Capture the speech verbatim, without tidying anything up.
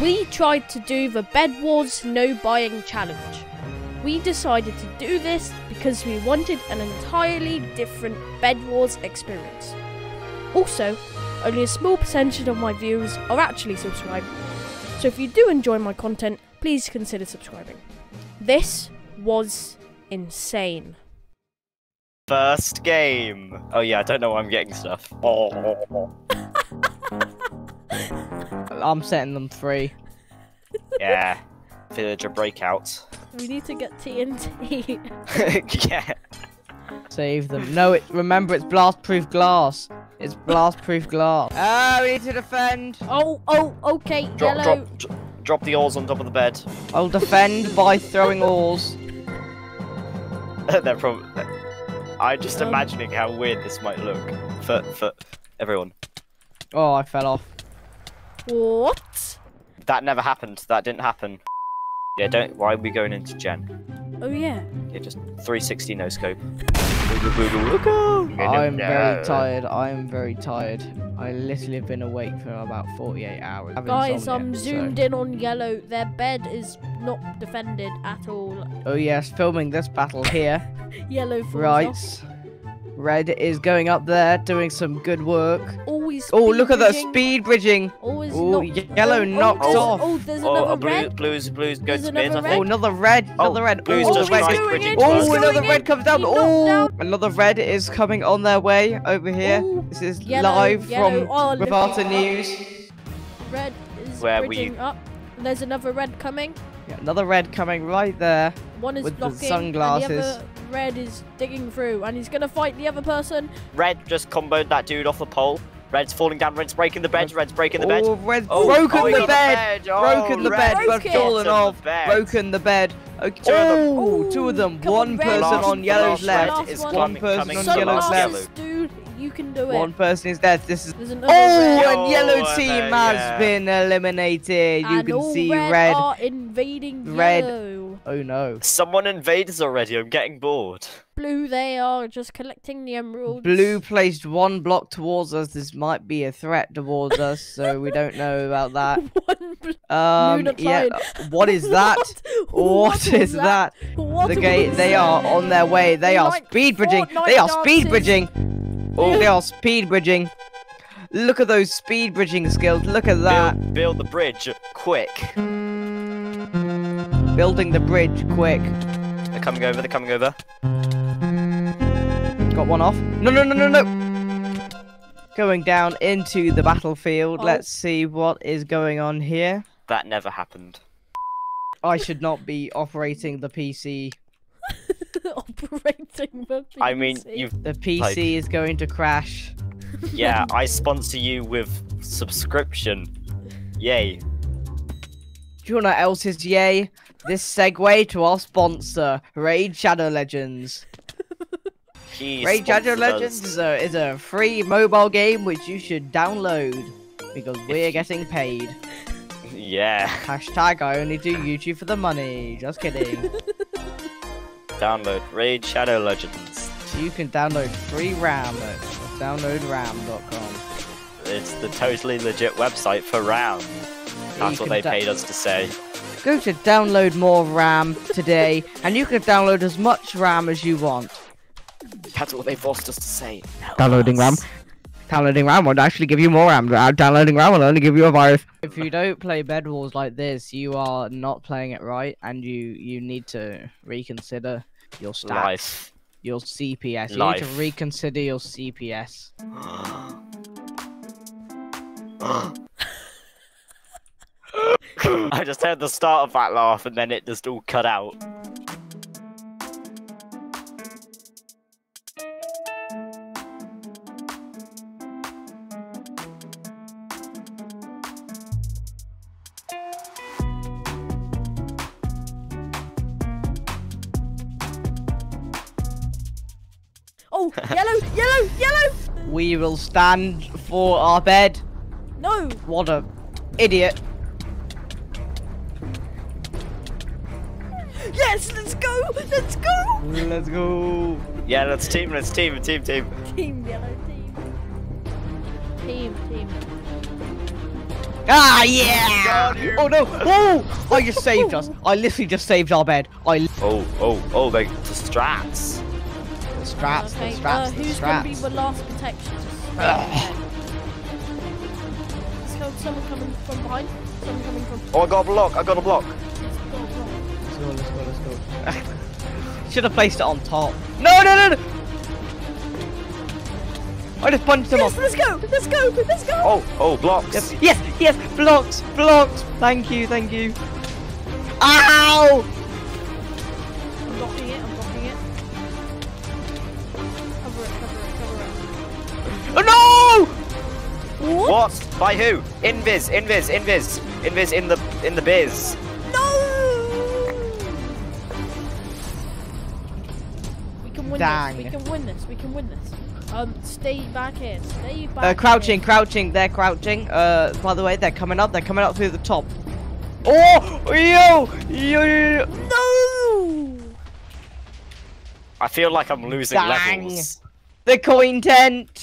We tried to do the Bed Wars no buying challenge. We decided to do this because we wanted an entirely different Bed Wars experience. Also, only a small percentage of my viewers are actually subscribed, so if you do enjoy my content, please consider subscribing. This was insane. First game. Oh yeah, I don't know why I'm getting stuff. I'm setting them free. Yeah. Villager breakout. We need to get T N T. Yeah. Save them. No, it, remember it's blast-proof glass. It's blast-proof glass. Oh, we need to defend. Oh, oh, okay. Drop, yellow. Drop, dro drop the oars on top of the bed. I'll defend by throwing oars. They're probably. I'm just um. imagining how weird this might look for for everyone. Oh, I fell off. What? That never happened. That didn't happen. Yeah, don't. Why are we going into Gen? Oh yeah. Yeah, just three sixty no scope. I'm very tired. I'm very tired. I literally have been awake for about forty-eight hours. Guys, I'm zoomed in on yellow. Their bed is not defended at all. Oh yes, filming this battle here. Yellow falls right. Off. Red is going up there, doing some good work. Always. Oh, look bridging. At that speed bridging. Always. Oh, yellow oh, knocks oh, off. Oh, there's another oh, blue, red. Blue's blues goes to bed. Oh, another red. Another red. Blue's just bridging. Oh, another red comes down. Oh, another red is coming on their way over here. Ooh. This is yellow, live yellow. From oh, Grevata News. Red is Where bridging we... up. There's another red coming. Yeah, another red coming right there. One is with blocking, the sunglasses. And the other red is digging through, and he's gonna fight the other person. Red just comboed that dude off the pole. Red's falling down. Red's breaking the bed. Red's breaking the bed. Oh, red's oh, broken oh, the bed. The bed. Oh, broken the red. Bed. Broken. Fallen off. Bed. Broken the bed. Okay. Two oh, of them. Two of them. Come one on, person last, on yellow's left. Is one coming, person coming, on so yellow's left. Dude, you can do it. One person is dead. This is. Oh, red. And yellow oh, team know, has yeah. been eliminated. You and can all see red. Red are invading red. Yellow. Oh no. Someone invaded already, I'm getting bored. Blue, they are just collecting the emeralds. Blue placed one block towards us. This might be a threat towards us, so we don't know about that. One block. Um, yeah. What is that? What, what is that? that? What the gate, they that? are on their way. They are like speed bridging. They are dances. speed bridging. Oh, they are speed bridging. Look at those speed bridging skills. Look at that. Build, build the bridge quick. Building the bridge, quick. They're coming over, they're coming over. Got one off. No, no, no, no, no! Going down into the battlefield. Oh. Let's see what is going on here. That never happened. I should not be operating the P C. Operating the P C? I mean, you've... The P C like... is going to crash. Yeah, I sponsor you with subscription. Yay. Do you know what else is yay? This segue to our sponsor, Raid Shadow Legends. Jeez, Raid Shadow Legends is a, is a free mobile game which you should download because we're getting paid. Yeah. Hashtag I only do YouTube for the money. Just kidding. Download Raid Shadow Legends. You can download free RAM at download ram dot com. It's the totally legit website for RAM. That's what they paid us to say. Go to download more RAM today, and you can download as much RAM as you want. That's what they've asked us to say. Help downloading us. RAM. Downloading RAM will actually give you more RAM. Downloading RAM will only give you a virus. If you don't play Bed Wars like this, you are not playing it right, and you you need to reconsider your stats, Life. your C P S. Life. You need to reconsider your C P S. I just heard the start of that laugh and then it just all cut out. Oh, yellow, yellow, yellow! We will stand for our bed. No! What a idiot. Yes, let's go! Let's go! Let's go! Yeah, let's team, let's team, team, team. Team, yellow team. Team, team. Ah, yeah! Oh no! Oh! I just saved us. I literally just saved our bed. I. Oh, oh, oh! They the strats. The strats. Okay. The strats. Uh, the who's strats. Gonna be the last protection? Let's go. Someone coming from behind. Someone coming from. Oh, I got a block. I got a block. Let's go. Let's go. Let's go. Let's go. Should have placed it on top. No, no, no! no. I just punched them yes, off. Let's go! Let's go! Let's go! Oh, oh, blocks! Yes, yes, yes! Blocks! Blocks! Thank you, thank you. Ow! I'm blocking it, I'm blocking it. Cover it, cover it, cover it. Oh no! What? What? By who? Invis, invis, invis. Invis in the in the biz. No! We can win Dang. this, we can win this, we can win this. Um, stay back here, stay back uh, Crouching, here. crouching, they're crouching. Uh, by the way, they're coming up, they're coming up through the top. Oh! Yo! Yo! yo. No! I feel like I'm losing Dang. levels. The coin tent!